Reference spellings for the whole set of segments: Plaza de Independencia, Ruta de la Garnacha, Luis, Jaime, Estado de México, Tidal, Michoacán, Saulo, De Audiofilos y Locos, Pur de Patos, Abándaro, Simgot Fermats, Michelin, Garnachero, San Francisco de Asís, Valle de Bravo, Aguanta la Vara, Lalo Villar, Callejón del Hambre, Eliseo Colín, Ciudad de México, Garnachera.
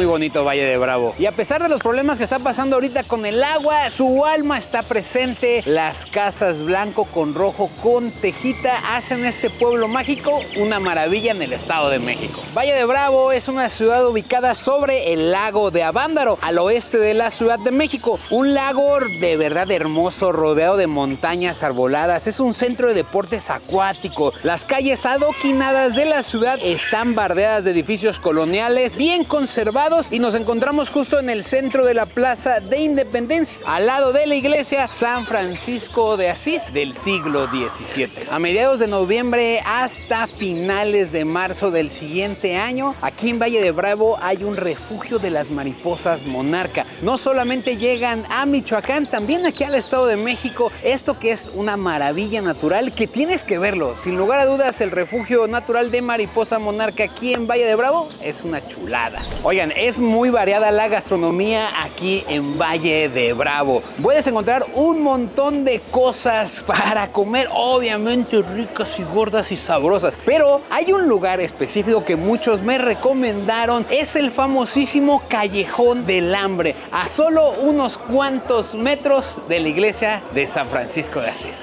muy bonito Valle de Bravo. Y a pesar de los problemas que está pasando ahorita con el agua, su alma está presente. Las casas blanco con rojo con tejita hacen este pueblo mágico una maravilla en el Estado de México. Valle de Bravo es una ciudad ubicada sobre el lago de Abándaro, al oeste de la Ciudad de México. Un lago de verdad hermoso, rodeado de montañas arboladas. Es un centro de deportes acuático. Las calles adoquinadas de la ciudad están bardeadas de edificios coloniales bien conservados y nos encontramos justo en el centro de la Plaza de Independencia, al lado de la iglesia San Francisco de Asís del siglo XVII. A mediados de noviembre hasta finales de marzo del siguiente año, aquí en Valle de Bravo hay un refugio de las mariposas monarca. No solamente llegan a Michoacán, también aquí al Estado de México, esto que es una maravilla natural que tienes que verlo. Sin lugar a dudas, el refugio natural de mariposa monarca aquí en Valle de Bravo es una chulada. Oigan, es muy variada la gastronomía aquí en Valle de Bravo. Puedes encontrar un montón de cosas para comer, obviamente ricas y gordas y sabrosas, pero hay un lugar específico que muchos me recomendaron, es el famosísimo Callejón del Hambre, a solo unos cuantos metros de la iglesia de San Francisco de Asís.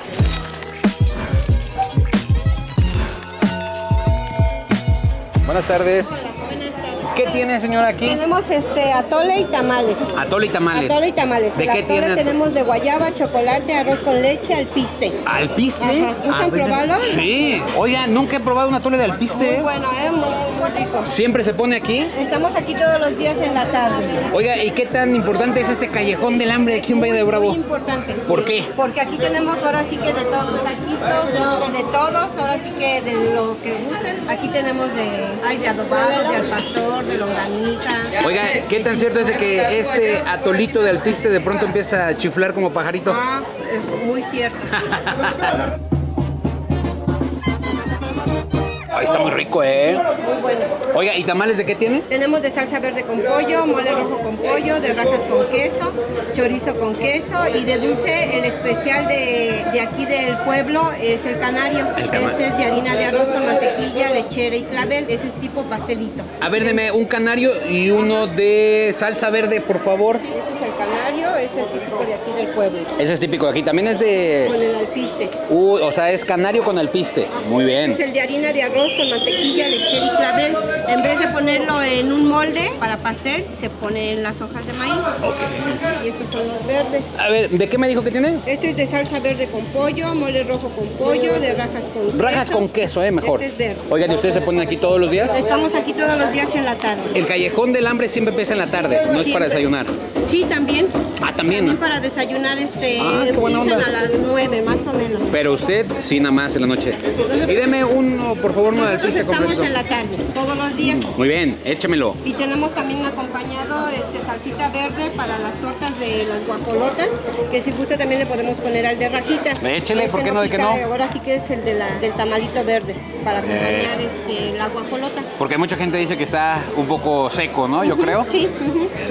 Buenas tardes. Hola, buenas tardes. ¿Qué tiene, señora, aquí? Tenemos atole y tamales. Atole y tamales. Atole y tamales. ¿De qué tiene? Tenemos de guayaba, chocolate, arroz con leche, alpiste. ¿Alpiste? ¿Gustan probarlo? Sí. Oiga, nunca he probado un atole de alpiste. Muy bueno, muy rico. ¿Siempre se pone aquí? Estamos aquí todos los días en la tarde. Oiga, ¿y qué tan importante es este Callejón del Hambre aquí en Valle de Bravo? Muy importante. ¿Por qué? Porque aquí tenemos ahora sí que de todos, taquitos, de todos, ahora sí que de lo que gusten. Aquí tenemos de... Hay de adobado, de al pastor, de longaniza. Oiga, ¿qué tan cierto es de que este atolito de alpiste de pronto empieza a chiflar como pajarito? Ah, es muy cierto. Ay, está muy rico, ¿eh? Muy bueno. Oiga, ¿y tamales de qué tiene? Tenemos de salsa verde con pollo, mole rojo con pollo, de rajas con queso, chorizo con queso y de dulce, el especial de aquí del pueblo es el canario. Ese es de harina de arroz con mantequilla, lechera y clavel. Ese es tipo pastelito. A ver, deme un canario y uno de salsa verde, por favor. Sí, este es el canario, es el típico de aquí del pueblo. Ese es típico de aquí. También es de... Con el alpiste. O sea, es canario con alpiste. Muy bien. Es el de harina de arroz con mantequilla, lechera y clavel. En vez de ponerlo en un molde para pastel, se pone en las hojas de maíz. Okay. Y estos son los verdes. A ver, ¿de qué me dijo que tiene? Este es de salsa verde con pollo, mole rojo con pollo, de rajas con queso. Rajas con queso, mejor. Este es verde. Oigan, ¿y ustedes se ponen aquí todos los días? Estamos aquí todos los días en la tarde. El Callejón del Hambre siempre empieza en la tarde, no es para desayunar. Sí, también. Ah, también. También para desayunar empiezan a las 9 más o menos. Pero usted sí nada más en la noche. Y deme uno, por favor, uno de alpiste completo. Estamos en la tarde, todos los días. Muy bien, échamelo. Y tenemos también acompañado salsita verde para las tortas de las guajolotas, que si gusta también le podemos poner al de rajitas. Échele, ¿por qué no? ¿De qué no? Ahora sí que es el del tamalito verde para acompañar la guajolota. Porque mucha gente dice que está un poco seco, ¿no? Yo creo. Sí.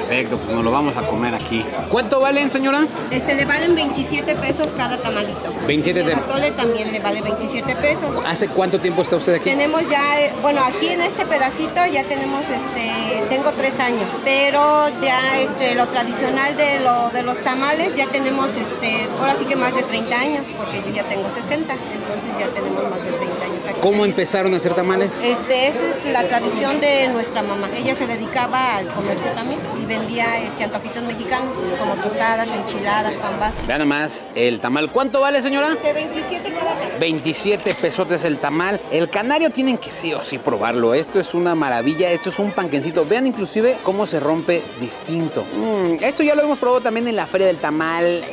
Perfecto, pues nos lo vamos a comer aquí. ¿Cuánto valen, señora? Le valen 27 pesos cada tamalito. 27 pesos. El atole también le vale 27 pesos. ¿Hace cuánto tiempo está usted aquí? Tenemos ya, bueno, aquí en este pedacito ya tenemos, tengo 3 años, pero ya lo tradicional de los tamales ya tenemos, ahora sí que más de 30 años, porque yo ya tengo 60, entonces ya tenemos más de 30 años aquí. ¿Cómo empezaron a hacer tamales? Esta es la tradición de nuestra mamá. Ella se dedicaba al comercio también y vendía antojitos mexicanos, como tostadas, enchiladas, pambazos. Vean nomás el tamal. ¿Cuánto vale, señora? 27 cada vez. 27 pesotes el tamal. El canario tienen que sí o sí probarlo. Esto es una maravilla, esto es un panquecito. Vean inclusive cómo se rompe distinto. Esto ya lo hemos probado también en la Feria del Tamal,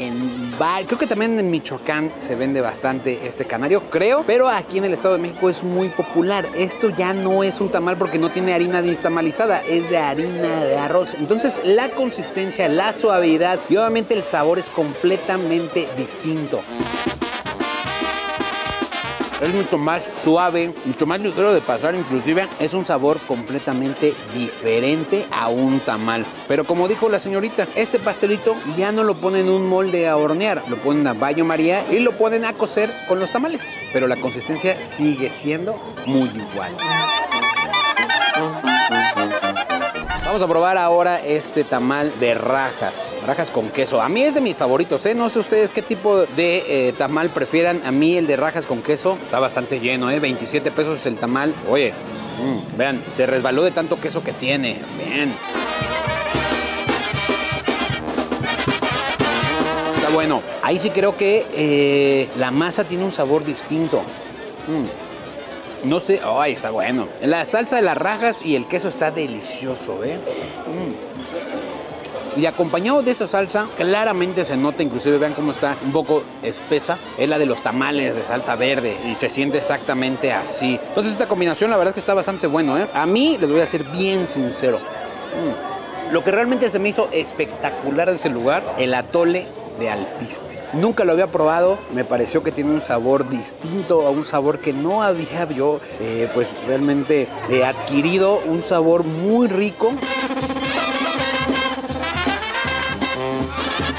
creo que también en Michoacán se vende bastante este canario, creo, pero aquí en el Estado de México es muy popular. Esto ya no es un tamal porque no tiene harina destamalizada, es de harina de arroz. Entonces la consistencia, la suavidad y obviamente el sabor es completamente distinto. Es mucho más suave, mucho más ligero de pasar, inclusive es un sabor completamente diferente a un tamal. Pero como dijo la señorita, este pastelito ya no lo ponen en un molde a hornear, lo ponen a baño María y lo ponen a cocer con los tamales. Pero la consistencia sigue siendo muy igual. Vamos a probar ahora este tamal de rajas, rajas con queso. A mí es de mis favoritos, ¿eh? No sé ustedes qué tipo de tamal prefieran. A mí el de rajas con queso está bastante lleno, ¿eh? 27 pesos es el tamal. Oye, vean, se resbaló de tanto queso que tiene. Vean. Está bueno. Ahí sí creo que la masa tiene un sabor distinto. No sé, ay, está bueno. La salsa de las rajas y el queso está delicioso, ¿eh? Y acompañado de esa salsa, claramente se nota, inclusive vean cómo está un poco espesa, es la de los tamales de salsa verde y se siente exactamente así. Entonces esta combinación la verdad es que está bastante bueno, ¿eh? A mí, les voy a ser bien sincero, lo que realmente se me hizo espectacular de ese lugar, el atole de alpiste. Nunca lo había probado, me pareció que tiene un sabor distinto, a un sabor que no había yo, pues realmente adquirido, un sabor muy rico.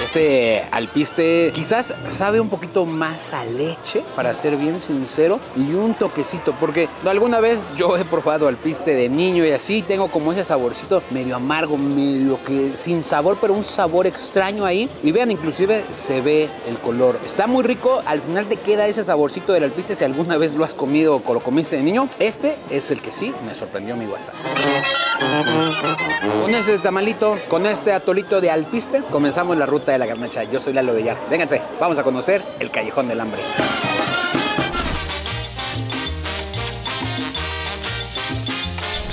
Este alpiste quizás sabe un poquito más a leche, para ser bien sincero, y un toquecito, porque alguna vez yo he probado alpiste de niño y así, tengo como ese saborcito medio amargo, medio que sin sabor, pero un sabor extraño ahí. Y vean, inclusive se ve el color. Está muy rico, al final te queda ese saborcito del alpiste si alguna vez lo has comido o lo comiste de niño. Este es el que sí me sorprendió a mí bastante. Con este tamalito, con este atolito de alpiste, comenzamos la ruta de la Garnacha. Yo soy Lalo Villar. Vénganse, vamos a conocer el Callejón del Hambre.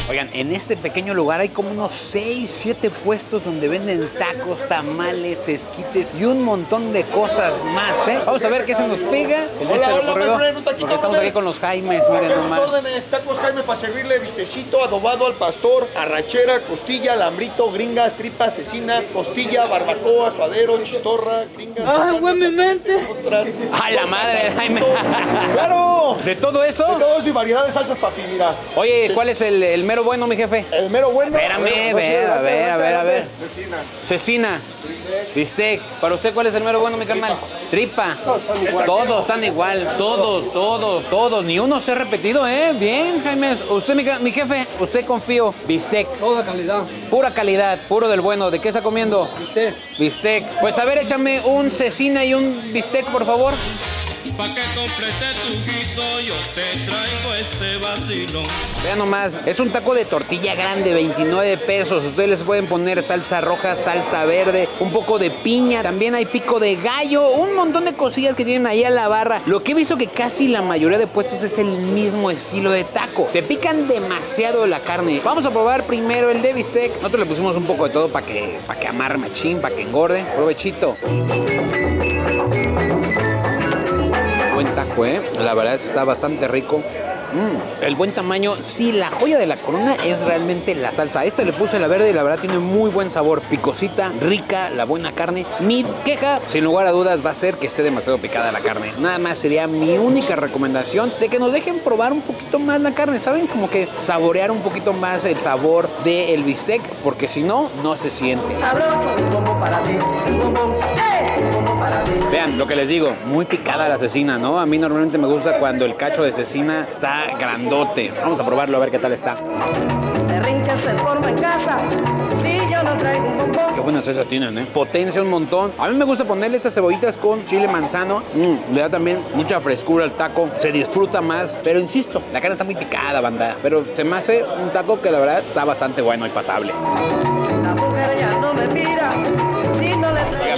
Oigan, en este pequeño lugar hay como unos 6, 7 puestos donde venden tacos, tamales, esquites y un montón de cosas más, ¿eh? Vamos a ver qué se nos pega. Hola, estamos aquí con los Jaimes, miren nomás. Órdenes, tacos Jaime para servirle, vistecito, adobado al pastor, arrachera, costilla, alambrito, gringas, tripa asesina, costilla, barbacoa, suadero, chistorra, gringas. ¡Ay, güey, mi mente! ¡A la madre, Jaime! ¡Claro! ¿De todo eso? De todo eso y variedad de salsas papi, mira. Oye, ¿cuál es el mero bueno, mi jefe? El mero bueno. Espérame, a ver. Cecina. Bistec. ¿Para usted cuál es el mero bueno, mi carnal? Tripa. Todos están igual. Todos. Ni uno se ha repetido, ¿eh? Bien, Jaime. Usted, mi jefe, usted confío. Bistec. Toda calidad. Pura calidad. Puro del bueno. ¿De qué está comiendo? Bistec. Bistec. Pues a ver, échame un cecina y un bistec, por favor. Pa' que complete tu guiso, yo te traigo este vacilón. Vean nomás, es un taco de tortilla grande, 29 pesos. Ustedes les pueden poner salsa roja, salsa verde, un poco de piña. También hay pico de gallo, un montón de cosillas que tienen ahí a la barra. Lo que he visto que casi la mayoría de puestos es el mismo estilo de taco. Te pican demasiado la carne. Vamos a probar primero el de bistec. Nosotros le pusimos un poco de todo para que amarre machín, para que engorde. Provechito. Taco, ¿eh? La verdad es que está bastante rico. El buen tamaño. Sí, la joya de la corona es realmente la salsa. Esta le puse la verde y la verdad tiene muy buen sabor. Picosita, rica, la buena carne. Mi queja, sin lugar a dudas, va a ser que esté demasiado picada la carne. Nada más sería mi única recomendación de que nos dejen probar un poquito más la carne. ¿Saben? Como que saborear un poquito más el sabor del bistec, porque si no, no se siente. Sabroso, como para ti. Vean, lo que les digo, muy picada la cecina, ¿no? A mí normalmente me gusta cuando el cacho de cecina está grandote. Vamos a probarlo a ver qué tal está. Qué buena salsa tienen, ¿eh? Potencia un montón. A mí me gusta ponerle estas cebollitas con chile manzano. Le da también mucha frescura al taco. Se disfruta más. Pero insisto, la carne está muy picada, banda. Pero se me hace un taco que la verdad está bastante bueno y pasable. La mujer ya no me mira.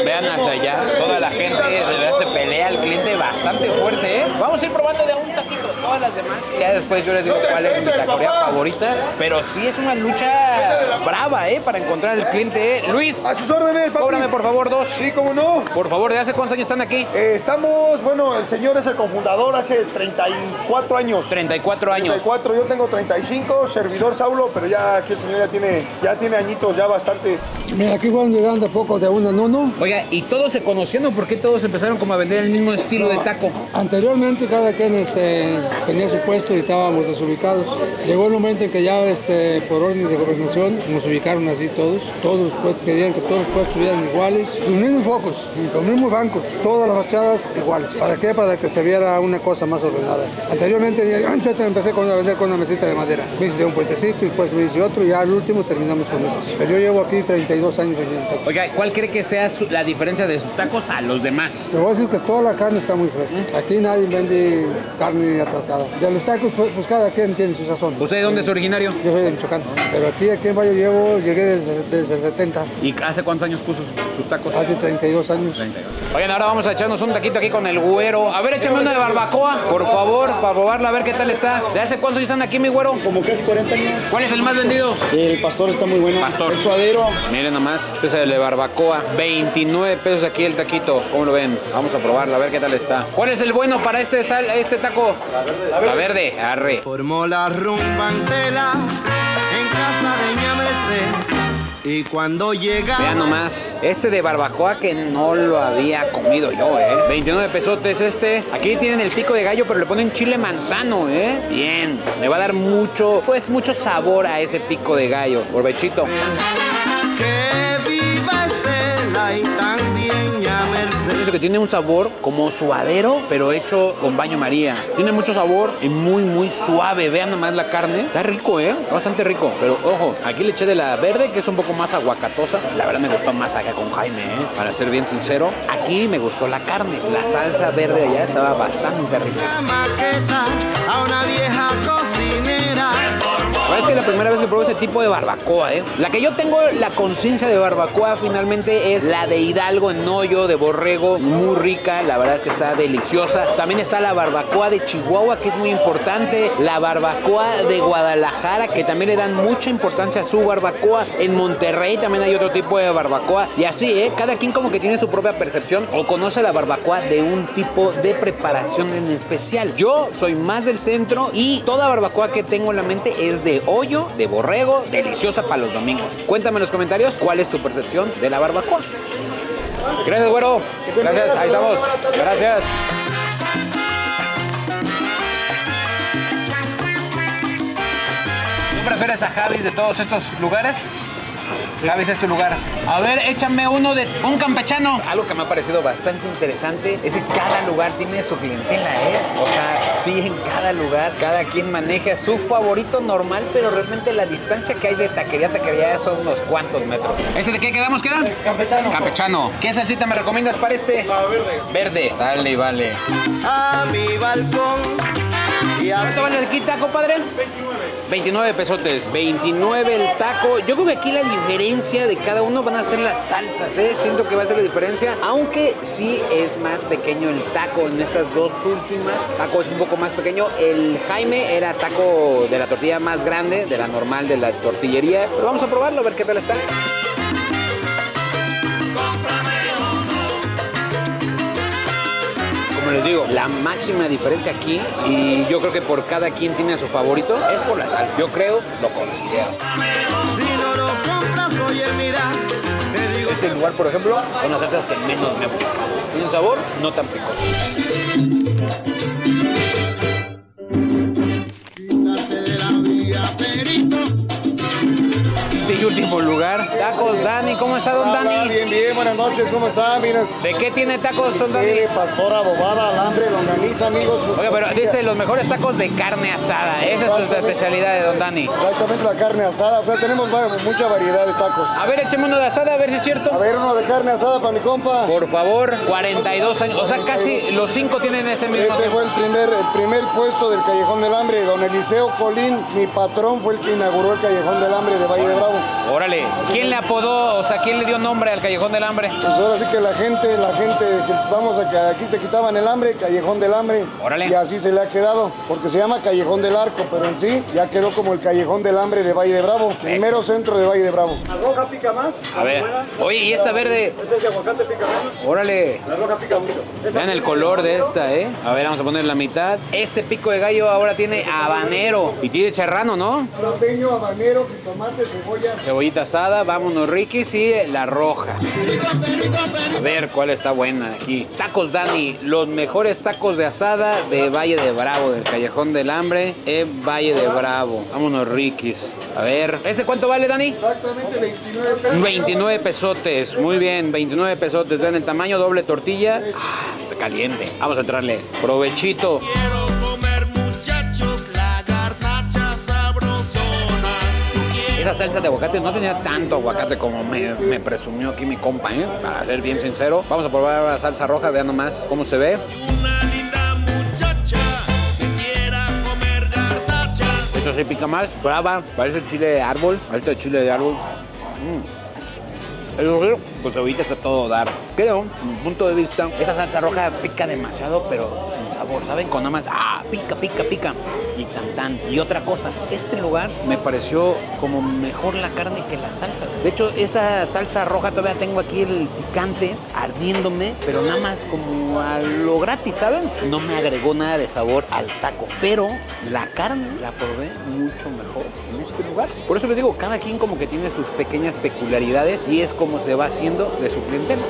Vean hacia allá, toda la gente se pelea al cliente bastante fuerte, ¿eh? Vamos a ir probando de a un taquito todas las demás. Ya después yo les digo cuál es mi taquería favorita. Pero sí es una lucha brava, ¿eh? Para encontrar al cliente, ¿eh? Luis. A sus órdenes, papi. Cóbrame, por favor, 2. Sí, cómo no. Por favor, ¿de hace cuántos años están aquí? Estamos, bueno, el señor es el cofundador hace 34 años. 34 años. 34, yo tengo 35, servidor Saulo, pero ya aquí el señor ya tiene añitos, ya bastantes. Mira, aquí van llegando a poco de uno en uno. Oiga, ¿y todos se conocieron? ¿Por qué todos empezaron como a vender el mismo estilo de taco. Anteriormente cada quien tenía su puesto y estábamos desubicados. Llegó el momento en que ya por orden de gobernación nos ubicaron así todos. Todos pues, querían que todos los puestos estuvieran iguales, los mismos focos, los mismos bancos, todas las fachadas iguales. ¿Para qué? Para que se viera una cosa más ordenada. Anteriormente empecé a vender con una mesita de madera. Me hice un puestecito y después me hice otro y ya al último terminamos con eso. Pero yo llevo aquí 32 años vendiendo tacos. Oiga, ¿cuál cree que sea la diferencia de sus tacos a los demás? Te voy a decir que toda la carne está muy fresca. Aquí nadie vende carne atrasada. De los tacos, pues cada quien tiene su sazón. ¿Usted de dónde es originario? Yo soy de Michoacán. Pero aquí en Valle llegué desde el 70. ¿Y hace cuántos años puso sus tacos? Hace 32 años. 32. Oigan, ahora vamos a echarnos un taquito aquí con el güero. A ver, échame una de barbacoa, por favor, para probarla, a ver qué tal está. ¿De hace cuántos años están aquí, mi güero? Como casi 40 años. ¿Cuál es el más vendido? El pastor está muy bueno. Pastor. El suadero. Miren nomás, este es el de barbacoa. 29 pesos aquí el taquito. ¿Cómo lo ven? Vamos a probarla, a ver qué tal está. ¿Cuál es el bueno para este taco? La verde. La verde, arre. Formó la rumba entera en casa de mi merced. Y cuando llega... Vean nomás, este de barbacoa que no lo había comido yo, 29 pesotes este. Aquí tienen el pico de gallo, pero le ponen chile manzano, Bien, le va a dar mucho, pues mucho sabor a ese pico de gallo. Provechito. Que viva Estela y también ya merced. Pienso que tiene un sabor como suadero, pero hecho con baño María. Tiene mucho sabor y muy, muy suave. Vean nomás la carne. Está rico, bastante rico. Pero ojo, aquí le eché de la verde, que es un poco más aguacatosa. La verdad me gustó más acá con Jaime, Para ser bien sincero, aquí me gustó la carne. La salsa verde allá estaba bastante rica. A una vieja cocinera. La verdad es que la primera vez que probé ese tipo de barbacoa, La que yo tengo la conciencia de barbacoa finalmente es la de Hidalgo en hoyo, de borrego, muy rica, la verdad es que está deliciosa. También está la barbacoa de Chihuahua, que es muy importante. La barbacoa de Guadalajara, que también le dan mucha importancia a su barbacoa. En Monterrey también hay otro tipo de barbacoa. Y así, cada quien como que tiene su propia percepción o conoce la barbacoa de un tipo de preparación en especial. Yo soy más del centro y toda barbacoa que tengo en la mente es de hoyo, de borrego, deliciosa para los domingos. Cuéntame en los comentarios cuál es tu percepción de la barbacoa. Gracias, güero. Gracias, ahí estamos. Gracias. ¿Tú prefieres a Javis de todos estos lugares? Javis es tu lugar. A ver, échame uno de un campechano. Algo que me ha parecido bastante interesante es que cada lugar tiene su clientela, O sea, sí, en cada lugar, cada quien maneja su favorito normal, pero realmente la distancia que hay de taquería a taquería son unos cuantos metros. ¿Este de qué quedamos, queda? Campechano. Campechano. ¿Qué salsita me recomiendas para este? La verde. Verde. Dale y vale. A mi balcón. ¿Cuánto vale el kit, compadre? 29. 29 pesotes. 29 el taco. Yo creo que aquí la diferencia de cada uno van a ser las salsas, Siento que va a ser la diferencia, aunque sí es más pequeño el taco en estas dos últimas. Taco es un poco más pequeño. El Jaime era taco de la tortilla más grande, de la normal de la tortillería. Pero vamos a probarlo, a ver qué tal está. Como les digo, la máxima diferencia aquí, y yo creo que por cada quien tiene a su favorito, es por la salsa. Yo creo, lo considero. Si no lo compras, oye, mira, te digo. Este lugar, por ejemplo, son las salsas que menos me gustan. Tienen sabor no tan picoso. Y último lugar, tacos Dani. ¿Cómo está, don Dani? Bien, bien, buenas noches, ¿cómo está? Miren. ¿De qué tiene tacos, don Dani? Pastora, adobada, alambre, longaniza, amigos. Oiga, pero dice los mejores tacos de carne asada. Esa es su especialidad de don Dani. Exactamente, la carne asada. O sea, tenemos mucha variedad de tacos. A ver, écheme uno de asada, a ver si es cierto. A ver, uno de carne asada para mi compa. Por favor, 42 años. O sea, casi los 5 tienen ese mismo. Este fue el primer puesto del Callejón del Hambre. Don Eliseo Colín, mi patrón, fue el que inauguró el Callejón del Hambre de Valle de Bravo. Órale, ¿quién le apodó, o sea, quién le dio nombre al Callejón del Hambre? Pues ahora sí que la gente, vamos a que aquí te quitaban el hambre, Callejón del Hambre. Órale. Y así se le ha quedado, porque se llama Callejón del Arco, pero en sí ya quedó como el Callejón del Hambre de Valle de Bravo, primero centro de Valle de Bravo. La roja pica más. A ver, oye, ¿y esta verde? Esa de aguacate pica menos. Órale. La roja pica mucho. Vean el color de esta, A ver, vamos a poner la mitad. Este pico de gallo ahora tiene habanero y tiene charrano, ¿no? Norteño, habanero, jitomate, cebolla. Cebollita asada, vamos. vámonos, Ricky, sí, la roja. A ver cuál está buena aquí. Tacos Dani, los mejores tacos de asada de Valle de Bravo, del Callejón del Hambre, en Valle de Bravo. Vámonos, Riquis. A ver, ¿ese cuánto vale, Dani? Exactamente 29 pesos. 29 pesotes, muy bien, 29 pesotes. Vean el tamaño, doble tortilla. Ah, está caliente. Vamos a entrarle. Provechito. Quiero comer, muchachos, la garnacha sabrosona. Esa salsa de aguacate no tenía tanto aguacate como me presumió aquí mi compa, ¿eh? Para ser bien sincero. Vamos a probar la salsa roja, vean nomás cómo se ve. Esto sí pica más, brava, parece chile de árbol, parece chile de árbol. Eso sí, pues ahorita está todo dar. Creo, desde mi punto de vista, esta salsa roja pica demasiado, pero sin sabor, ¿saben? Con nada más, pica, pica, pica. Y tan, tan. Y otra cosa, este lugar me pareció como mejor la carne que las salsas. De hecho, esta salsa roja todavía tengo aquí el picante ardiéndome, pero nada más como a lo gratis, ¿saben? No me agregó nada de sabor al taco, pero la carne la probé mucho mejor en este lugar. Por eso les digo, cada quien como que tiene sus pequeñas peculiaridades y es como se va haciendo de su clientela.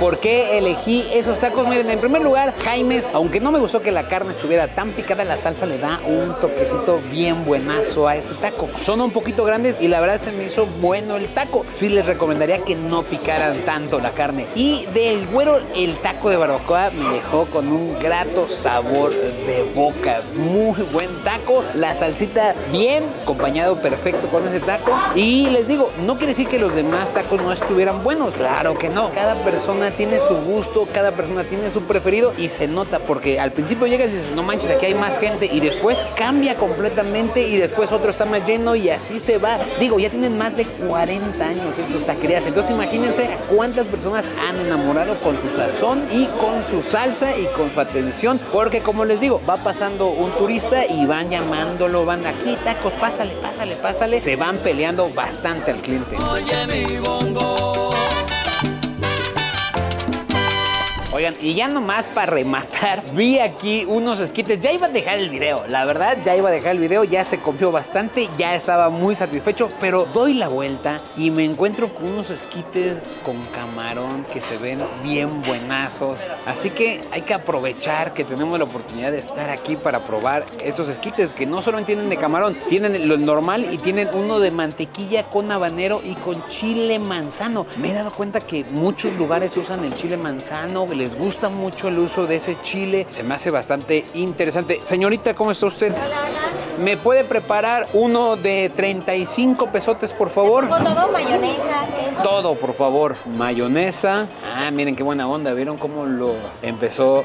¿Por qué elegí esos tacos? Miren, en primer lugar, Jaime's, aunque no me gustó que la carne estuviera tan picada, la salsa le da un toquecito bien buenazo a ese taco. Son un poquito grandes y la verdad se me hizo bueno el taco. Sí les recomendaría que no picaran tanto la carne. Y del Güero, el taco de barbacoa me dejó con un grato sabor de boca. Muy buen taco, la salsita bien, acompañado perfecto con ese taco. Y les digo, no quiere decir que los demás tacos no estuvieran buenos. Claro que no, cada persona tiene su gusto, cada persona tiene su preferido y se nota porque al principio llegas y dices, no manches, aquí hay más gente y después cambia completamente y después otro está más lleno y así se va. Digo, ya tienen más de 40 años estos taquerías, entonces imagínense cuántas personas han enamorado con su sazón y con su salsa y con su atención, porque como les digo, va pasando un turista y van llamándolo, van aquí, tacos, pásale, pásale, pásale. Se van peleando bastante al cliente. Oye, mi bongo. Oigan, y ya nomás para rematar, vi aquí unos esquites. Ya iba a dejar el video, la verdad, ya iba a dejar el video. Ya se comió bastante, ya estaba muy satisfecho. Pero doy la vuelta y me encuentro con unos esquites con camarón que se ven bien buenazos. Así que hay que aprovechar que tenemos la oportunidad de estar aquí para probar estos esquites que no solo tienen de camarón, tienen lo normal y tienen uno de mantequilla con habanero y con chile manzano. Me he dado cuenta que muchos lugares usan el chile manzano, les gusta mucho el uso de ese chile. Se me hace bastante interesante. Señorita, ¿cómo está usted? Hola, hola. ¿Me puede preparar uno de 35 pesotes, por favor? Con todo, mayonesa, queso. Todo, por favor. Mayonesa. Ah, miren qué buena onda. ¿Vieron cómo lo empezó?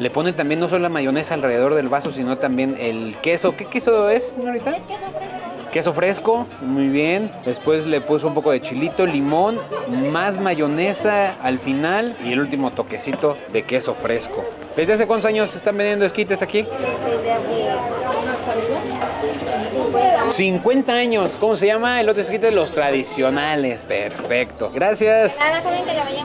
Le ponen también no solo la mayonesa alrededor del vaso, sino también el queso. ¿Qué queso es, señorita? Es queso fresco. Queso fresco, muy bien. Después le puso un poco de chilito, limón, más mayonesa al final y el último toquecito de queso fresco. ¿Desde hace cuántos años están vendiendo esquites aquí? Desde hace 50 años. 50 años. ¿Cómo se llama el otro esquite? Los tradicionales. Perfecto. Gracias.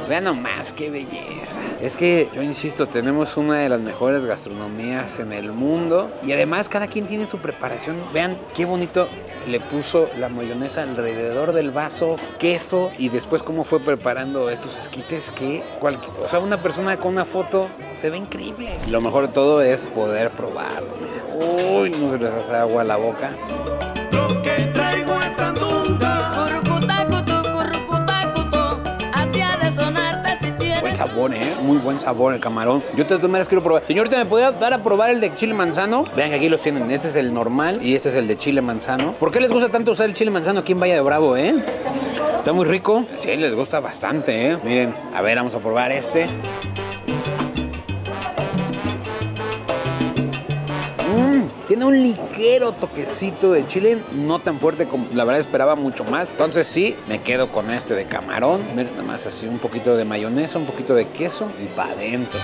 Vean nomás, qué belleza. Es que yo insisto, tenemos una de las mejores gastronomías en el mundo y además cada quien tiene su preparación. Vean qué bonito. Le puso la mayonesa alrededor del vaso, queso y después cómo fue preparando estos esquites que cualquier, o sea, una persona con una foto se ve increíble. Lo mejor de todo es poder probarlo. Uy, no se les hace agua la boca. Lo que traigo es sandunga. Buen sabor, muy buen sabor el camarón. Yo de todas maneras quiero probar. Señorita, ¿me podría dar a probar el de chile manzano? Vean que aquí los tienen. Este es el normal y este es el de chile manzano. ¿Por qué les gusta tanto usar el chile manzano aquí en Valle de Bravo, Está muy rico. Sí, les gusta bastante, Miren, a ver, vamos a probar este. Tiene un ligero toquecito de chile, no tan fuerte como la verdad esperaba mucho más. Entonces sí, me quedo con este de camarón. Miren, nada más así un poquito de mayonesa, un poquito de queso y para adentro.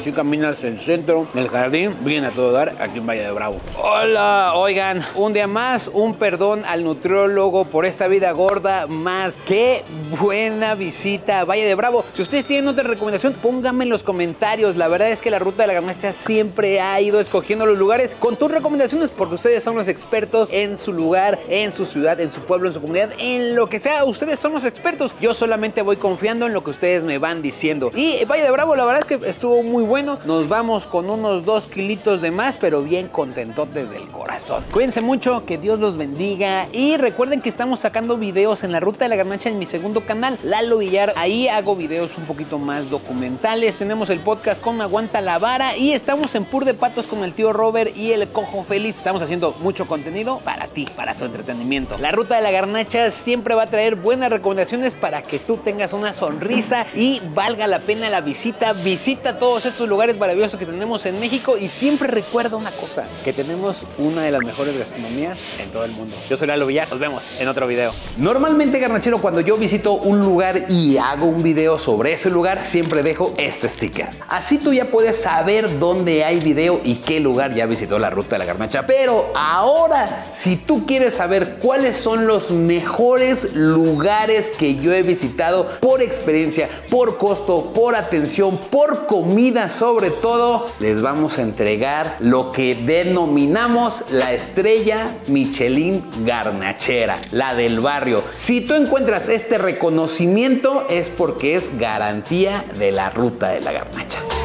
Así caminas el centro, el jardín, bien a todo dar aquí en Valle de Bravo. Hola, oigan, un día más, un perdón al nutriólogo por esta vida gorda más. Qué buena visita a Valle de Bravo. Si ustedes tienen otra recomendación, pónganme en los comentarios. La verdad es que la Ruta de la Garnacha siempre ha ido escogiendo los lugares con tus recomendaciones, porque ustedes son los expertos en su lugar, en su ciudad, en su pueblo, en su comunidad, en lo que sea. Ustedes son los expertos. Yo solamente voy confiando en lo que ustedes me van diciendo. Y Valle de Bravo, la verdad es que estuvo muy bueno. Nos vamos con unos 2 kilitos de más, pero bien contentos desde el corazón. Cuídense mucho, que Dios los bendiga. Y recuerden que estamos sacando videos en la Ruta de la Garnacha en mi segundo canal, Lalo Villar. Ahí hago videos un poquito más documentales. Tenemos el podcast con Aguanta la Vara y estamos en Pur de Patos con el tío Robert y el Cojo Feliz. Estamos haciendo mucho contenido para ti, para tu entretenimiento. La Ruta de la Garnacha siempre va a traer buenas recomendaciones para que tú tengas una sonrisa y valga la pena la visita. Visita todos estos lugares maravillosos que tenemos en México y siempre recuerda una cosa, que tenemos una de las mejores gastronomías en todo el mundo. Yo soy Lalo Villar, nos vemos en otro video. Normalmente, garnachero, cuando yo visito un lugar y hago un video sobre ese lugar, siempre dejo este sticker. Así tú ya puedes saber dónde hay video y qué lugar ya visitó la Ruta de la Garnacha. Pero ahora, si tú quieres saber cuáles son los mejores lugares que yo he visitado por experiencia, por costo, por atención, por comida sobre todo, les vamos a entregar lo que denominamos la estrella Michelin garnachera, la del barrio. Si tú encuentras este reconocimiento es porque es garantía de la Ruta de la Garnacha.